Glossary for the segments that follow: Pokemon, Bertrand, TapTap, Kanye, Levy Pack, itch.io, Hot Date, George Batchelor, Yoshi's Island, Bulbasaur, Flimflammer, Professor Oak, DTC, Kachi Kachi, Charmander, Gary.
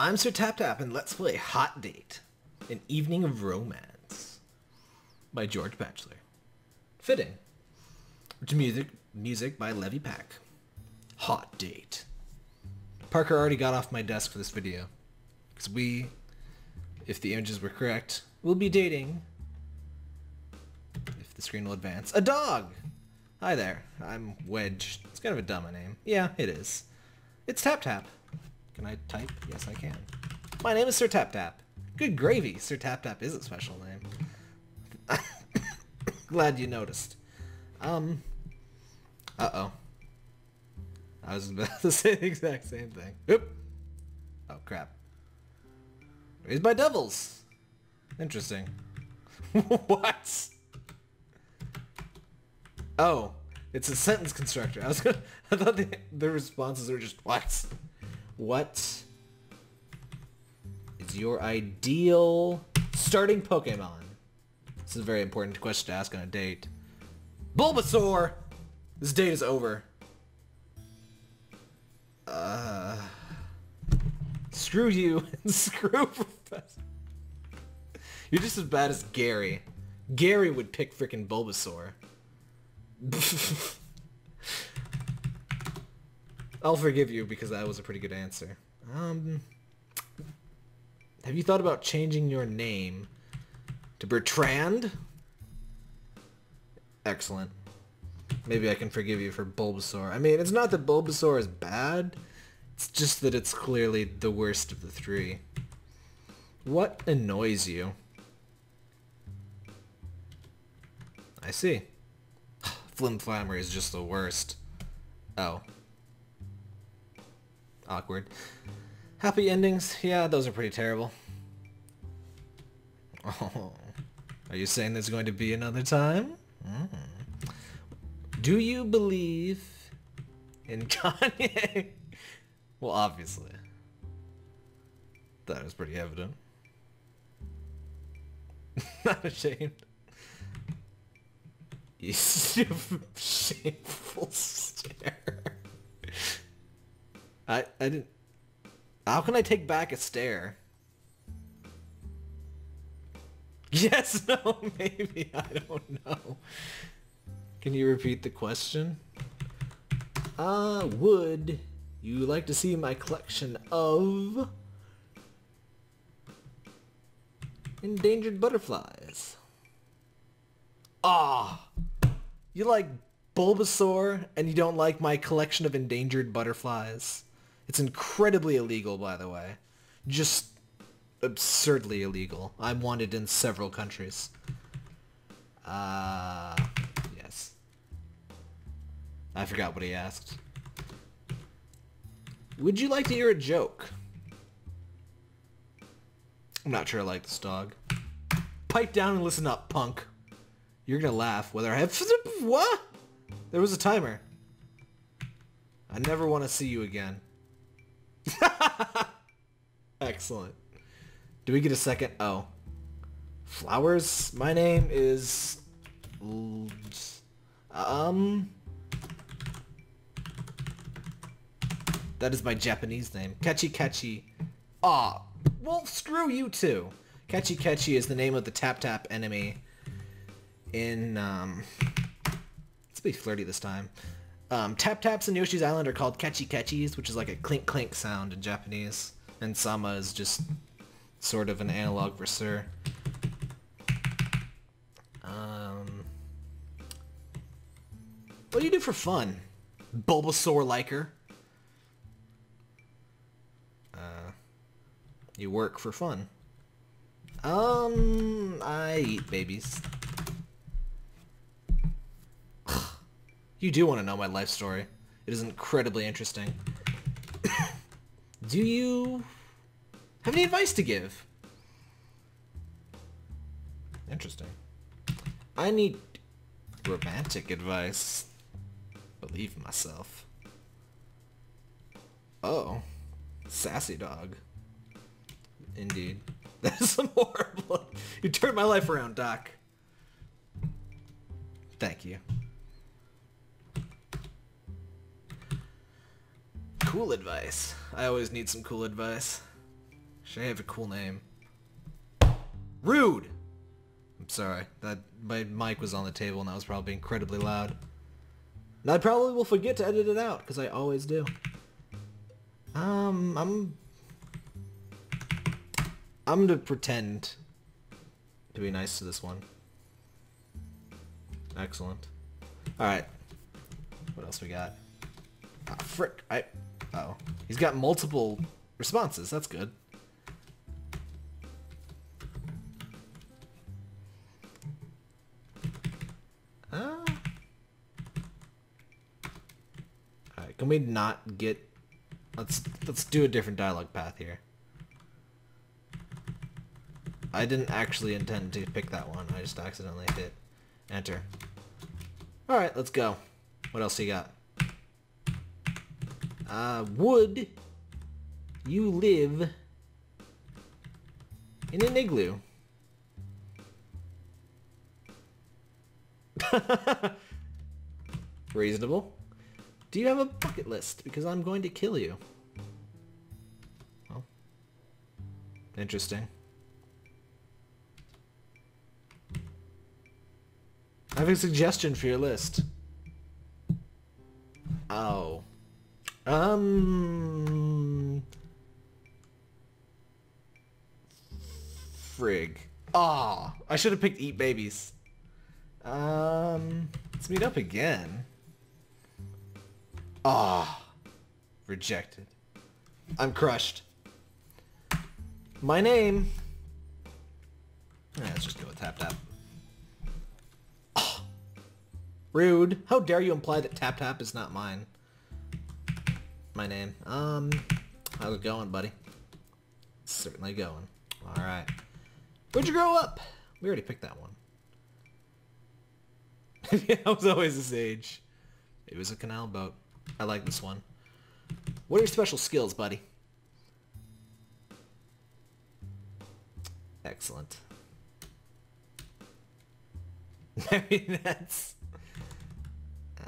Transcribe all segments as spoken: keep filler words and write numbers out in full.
I'm Sir TapTap, and let's play Hot Date, an Evening of Romance by George Batchelor. Fitting. To music, music by Levy Pack. Hot Date. Parker already got off my desk for this video, because we, if the images were correct, will be dating, if the screen will advance, a dog! Hi there, I'm Wedge. It's kind of a dumb name. Yeah, it is. It's TapTap. Can I type? Yes, I can. My name is Sir TapTap. Good gravy, Sir TapTap is a special name. Glad you noticed. Um, uh-oh. I was about to say the exact same thing. Oop! Oh, crap. Raised by devils! Interesting. What? Oh, it's a sentence constructor. I was gonna, I thought the, the responses were just, what? What is your ideal starting Pokemon? This is a very important question to ask on a date. Bulbasaur! This date is over. Uh, screw you and screw Professor. You're just as bad as Gary. Gary would pick frickin' Bulbasaur. I'll forgive you because that was a pretty good answer. Um, have you thought about changing your name to Bertrand? Excellent. Maybe I can forgive you for Bulbasaur. I mean, it's not that Bulbasaur is bad. It's just that it's clearly the worst of the three. What annoys you? I see. Flimflammer is just the worst. Oh. Awkward. Happy endings? Yeah, those are pretty terrible. Oh. Are you saying there's going to be another time? Mm. Do you believe in Kanye? Well, obviously. That was pretty evident. Not ashamed. You shameful stare. I, I didn't... How can I take back a stare? Yes, no, maybe, I don't know. Can you repeat the question? Uh, would you like to see my collection of endangered butterflies? Ah! Oh, you like Bulbasaur and you don't like my collection of endangered butterflies? It's incredibly illegal, by the way. Just absurdly illegal. I'm wanted in several countries. Uh, yes. I forgot what he asked. Would you like to hear a joke? I'm not sure I like this dog. Pipe down and listen up, punk. You're gonna laugh whether I have... What? There was a timer. I never want to see you again. Excellent. Do we get a second? Oh. Flowers? My name is... Um... That is my Japanese name. Kachi Kachi. Aw. Well, screw you too. Kachi Kachi is the name of the TapTap enemy in, um... let's be flirty this time. Um, TapTaps in Yoshi's Island are called Kachi Kachis, which is like a clink clink sound in Japanese. And Sama is just sort of an analog for Sir. Um, what do you do for fun? Bulbasaur liker. Uh, you work for fun. Um, I eat babies. You do want to know my life story. It is incredibly interesting. Do you have any advice to give? Interesting. I need romantic advice. Believe myself. Oh. Sassy dog. Indeed. That is some horrible... You turned my life around, Doc. Thank you. Cool advice. I always need some cool advice. Should I have a cool name? Rude! I'm sorry. That my mic was on the table and that was probably incredibly loud. And I probably will forget to edit it out, because I always do. Um, I'm... I'm gonna pretend to be nice to this one. Excellent. Alright. What else we got? Ah, frick. I... Uh oh. He's got multiple responses. That's good. Uh... Alright, can we not get... Let's, let's do a different dialogue path here. I didn't actually intend to pick that one. I just accidentally hit enter. Alright, let's go. What else you got? Uh, would you live in an igloo? Reasonable. Do you have a bucket list? Because I'm going to kill you. Well, interesting. I have a suggestion for your list. Oh. Um... Frig. Ah, oh, I should have picked Eat Babies. Um... Let's meet up again. Ah, oh, rejected. I'm crushed. My name... Yeah, let's just go with TapTap. Oh, rude. How dare you imply that TapTap is not mine. My name. Um, how's it going, buddy? It's certainly going. Alright. Where'd you grow up? We already picked that one. Yeah, I was always this age. It was a canal boat. I like this one. What are your special skills, buddy? Excellent. I mean, that's... Uh,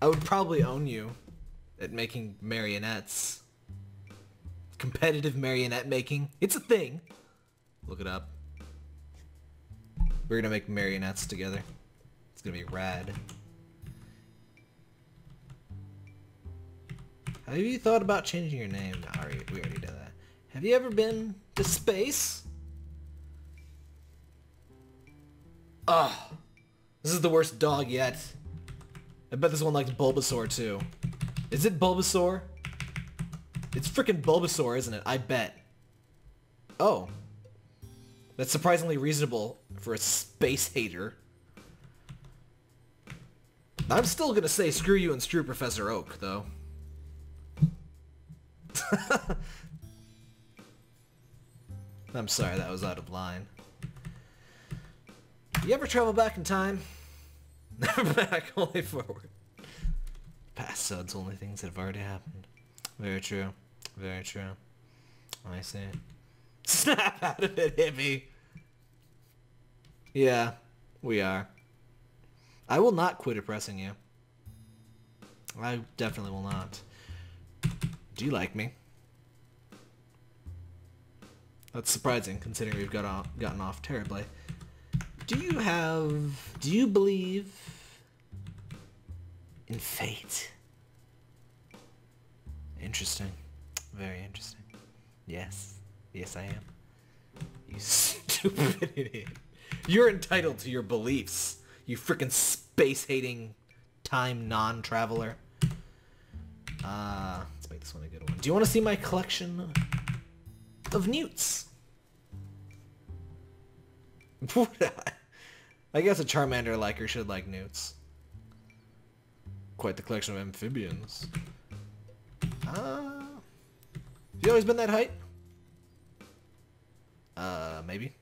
I would probably own you. At making marionettes. Competitive marionette making. It's a thing. Look it up. We're gonna make marionettes together. It's gonna be rad. Have you thought about changing your name? No, already, we already did that. Have you ever been to space? Ugh. This is the worst dog yet. I bet this one liked Bulbasaur too. Is it Bulbasaur? It's frickin' Bulbasaur, isn't it? I bet. Oh. That's surprisingly reasonable for a space hater. I'm still gonna say screw you and screw Professor Oak, though. I'm sorry, that was out of line. You ever travel back in time? Never back, only forward. Past suds, only things that have already happened. Very true. Very true. I see. Snap out of it, hippie! Yeah, we are. I will not quit oppressing you. I definitely will not. Do you like me? That's surprising, considering we've got off, gotten off terribly. Do you have... Do you believe... in fate? Interesting. Very interesting. Yes. Yes, I am. You stupid idiot. You're entitled to your beliefs, you frickin' space-hating time non-traveler. Uh, let's make this one a good one. Do you want to see my collection of newts? I guess a Charmander liker should like newts. Quite the collection of amphibians. Uh, have you always been that height? Uh, maybe.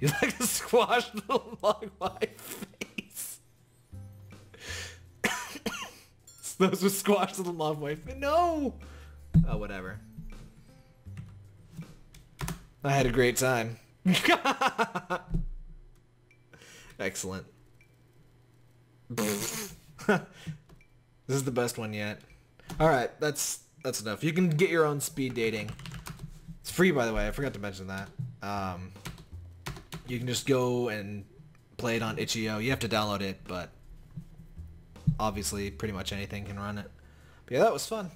You like to squash the log my face. So those were squashed the log my face. No! Oh, whatever. I had a great time. Excellent. This is the best one yet. Alright, that's that's enough. You can get your own speed dating. It's free, by the way. I forgot to mention that. Um, you can just go and play it on itch dot i o. You have to download it, but obviously pretty much anything can run it. But yeah, that was fun.